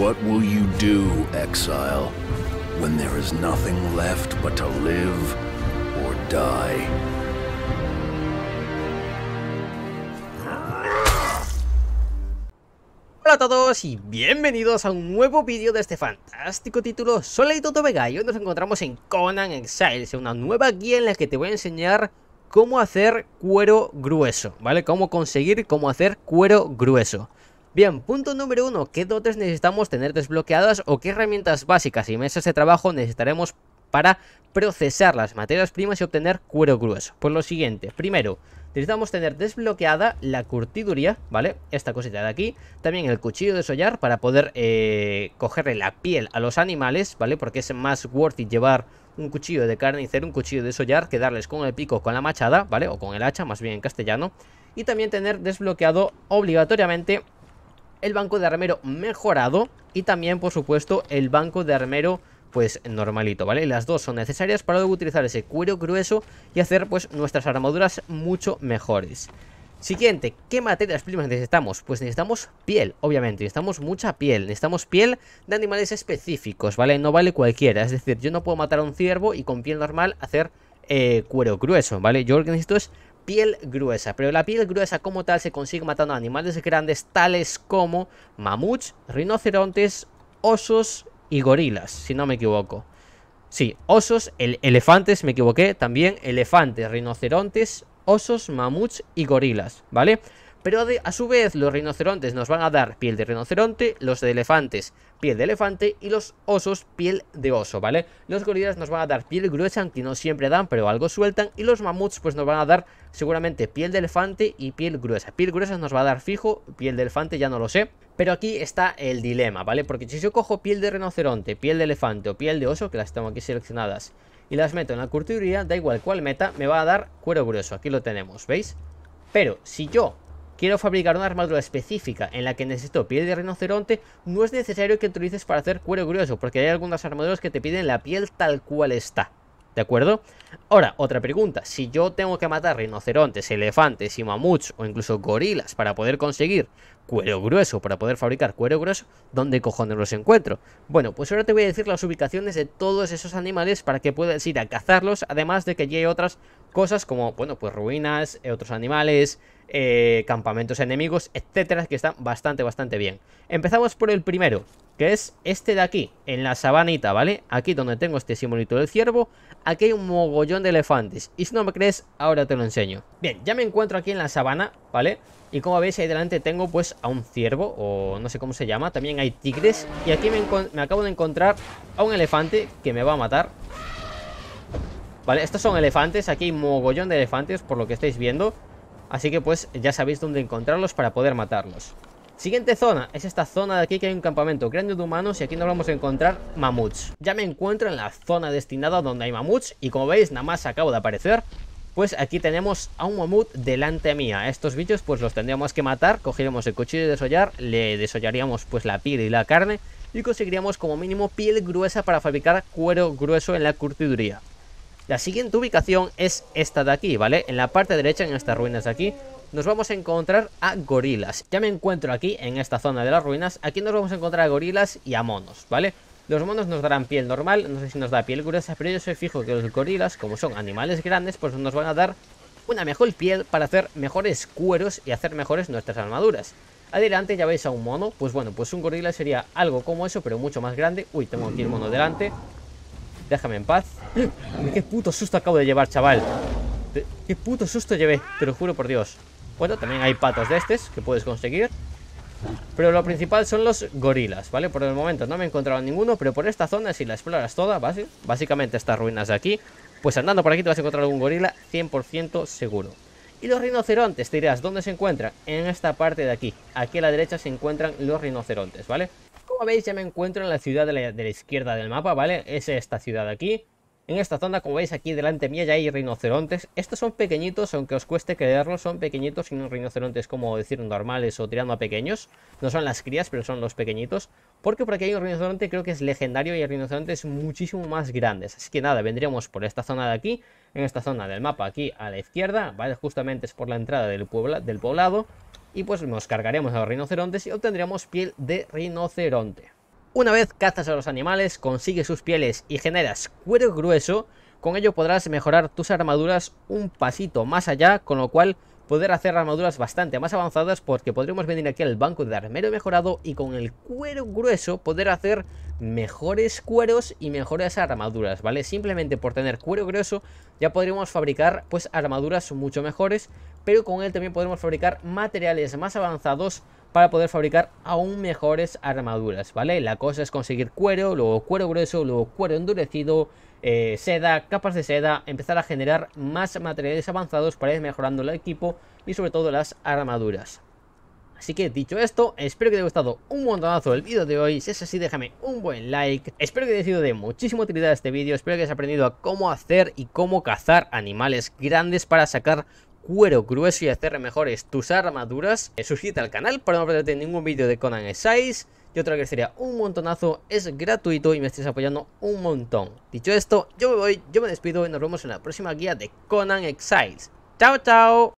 What will you do, exile, when there is nothing left but to live or die? Hola a todos y bienvenidos a un nuevo vídeo de este fantástico título. Soy Lalitotvg y hoy nos encontramos en Conan Exiles, una nueva guía en la que te voy a enseñar cómo hacer cuero grueso, ¿vale? Cómo conseguir cómo hacer cuero grueso. Bien, punto número 1, ¿qué dotes necesitamos tener desbloqueadas o qué herramientas básicas y mesas de trabajo necesitaremos para procesar las materias primas y obtener cuero grueso? Pues lo siguiente, primero, necesitamos tener desbloqueada la curtiduría, ¿vale? Esta cosita de aquí, también el cuchillo de sollar para poder cogerle la piel a los animales, ¿vale? Porque es más worthy llevar un cuchillo de carnicero, un cuchillo de sollar, que darles con el pico, con la machada, ¿vale? O con el hacha, más bien en castellano. Y también tener desbloqueado obligatoriamente el banco de armero mejorado y también, por supuesto, el banco de armero pues normalito, ¿vale? Las dos son necesarias para luego utilizar ese cuero grueso y hacer pues nuestras armaduras mucho mejores. Siguiente, ¿qué materias primas necesitamos? Pues necesitamos piel, obviamente, necesitamos mucha piel, necesitamos piel de animales específicos, ¿vale? No vale cualquiera, es decir, yo no puedo matar a un ciervo y con piel normal hacer cuero grueso, ¿vale? Yo lo que necesito es piel gruesa, pero la piel gruesa como tal se consigue matando a animales grandes tales como mamuts, rinocerontes, osos y gorilas, si no me equivoco. Sí, osos, elefantes, me equivoqué, también elefantes, rinocerontes, osos, mamuts y gorilas, ¿vale? Pero a su vez los rinocerontes nos van a dar piel de rinoceronte, los de elefantes piel de elefante y los osos piel de oso, ¿vale? Los gorilas nos van a dar piel gruesa, aunque no siempre dan, pero algo sueltan, y los mamuts pues nos van a dar seguramente piel de elefante y piel gruesa. Piel gruesa nos va a dar fijo, piel de elefante ya no lo sé. Pero aquí está el dilema, ¿vale? Porque si yo cojo piel de rinoceronte, piel de elefante o piel de oso, que las tengo aquí seleccionadas, y las meto en la curtiduría, da igual cuál meta, me va a dar cuero grueso. Aquí lo tenemos, ¿veis? Pero si yo quiero fabricar una armadura específica en la que necesito piel de rinoceronte, no es necesario que utilices para hacer cuero grueso, porque hay algunas armaduras que te piden la piel tal cual está, ¿de acuerdo? Ahora, otra pregunta, si yo tengo que matar rinocerontes, elefantes y mamuts o incluso gorilas para poder conseguir cuero grueso, para poder fabricar cuero grueso, ¿dónde cojones los encuentro? Bueno, pues ahora te voy a decir las ubicaciones de todos esos animales para que puedas ir a cazarlos, además de que allí hay otras cosas como, bueno, pues ruinas, otros animales, campamentos enemigos, etcétera, que están bastante bien. Empezamos por el primero, que es este de aquí, en la sabanita, ¿vale? Aquí donde tengo este simbolito del ciervo, aquí hay un mogollón de elefantes. Y si no me crees, ahora te lo enseño. Bien, ya me encuentro aquí en la sabana, ¿vale? Y como veis ahí delante tengo pues a un ciervo, o no sé cómo se llama, también hay tigres. Y aquí me acabo de encontrar a un elefante que me va a matar. Vale, estos son elefantes, aquí hay mogollón de elefantes por lo que estáis viendo. Así que pues ya sabéis dónde encontrarlos para poder matarlos. Siguiente zona, es esta zona de aquí que hay un campamento grande de humanos y aquí nos vamos a encontrar mamuts. Ya me encuentro en la zona destinada donde hay mamuts y como veis nada más acabo de aparecer. Pues aquí tenemos a un mamut delante mía. A estos bichos pues los tendríamos que matar, cogiéramos el cuchillo de sollar, le desollaríamos pues la piel y la carne y conseguiríamos como mínimo piel gruesa para fabricar cuero grueso en la curtiduría. La siguiente ubicación es esta de aquí, ¿vale? En la parte derecha, en estas ruinas de aquí, nos vamos a encontrar a gorilas. Ya me encuentro aquí, en esta zona de las ruinas, aquí nos vamos a encontrar a gorilas y a monos, ¿vale? Los monos nos darán piel normal, no sé si nos da piel gruesa, pero yo soy fijo que los gorilas, como son animales grandes, pues nos van a dar una mejor piel para hacer mejores cueros y hacer mejores nuestras armaduras. Adelante ya veis a un mono, pues bueno, pues un gorila sería algo como eso, pero mucho más grande. Uy, tengo aquí el mono delante. Déjame en paz. ¡Qué puto susto acabo de llevar, chaval! ¡Qué puto susto llevé! Te lo juro por Dios. Bueno, también hay patas de estos que puedes conseguir. Pero lo principal son los gorilas, ¿vale? Por el momento no me he encontrado ninguno, pero por esta zona, si la exploras toda, ¿vale? Básicamente estas ruinas de aquí, pues andando por aquí te vas a encontrar algún gorila 100% seguro. Y los rinocerontes, te dirás, ¿dónde se encuentran? En esta parte de aquí. Aquí a la derecha se encuentran los rinocerontes, ¿vale? Como veis ya me encuentro en la ciudad de la izquierda del mapa, ¿vale? Es esta ciudad de aquí. En esta zona, como veis aquí delante mía ya hay rinocerontes. Estos son pequeñitos, aunque os cueste creerlo, son pequeñitos y no rinocerontes como decir normales o tirando a pequeños. No son las crías, pero son los pequeñitos. Porque por aquí hay un rinoceronte, creo que es legendario, y hay rinocerontes muchísimo más grandes. Así que nada, vendríamos por esta zona de aquí, en esta zona del mapa aquí a la izquierda, ¿vale? Justamente es por la entrada del poblado. Y pues nos cargaremos a los rinocerontes y obtendríamos piel de rinoceronte. Una vez cazas a los animales, consigues sus pieles y generas cuero grueso, con ello podrás mejorar tus armaduras un pasito más allá, con lo cual poder hacer armaduras bastante más avanzadas, porque podremos venir aquí al banco de armero mejorado y con el cuero grueso poder hacer mejores cueros y mejores armaduras, ¿vale? Simplemente por tener cuero grueso ya podríamos fabricar pues armaduras mucho mejores, pero con él también podremos fabricar materiales más avanzados para poder fabricar aún mejores armaduras, ¿vale? La cosa es conseguir cuero, luego cuero grueso, luego cuero endurecido, seda, capas de seda, empezar a generar más materiales avanzados para ir mejorando el equipo y sobre todo las armaduras. Así que dicho esto, espero que te haya gustado un montonazo el vídeo de hoy. Si es así, déjame un buen like. Espero que te haya sido de muchísima utilidad este vídeo. Espero que hayas aprendido a cómo hacer y cómo cazar animales grandes para sacar cuero grueso y hacer mejores tus armaduras. Suscríbete al canal para no perderte ningún vídeo de Conan Exiles. Yo te lo agradecería un montonazo, es gratuito y me estás apoyando un montón. Dicho esto, yo me voy, yo me despido y nos vemos en la próxima guía de Conan Exiles. ¡Chao, chao!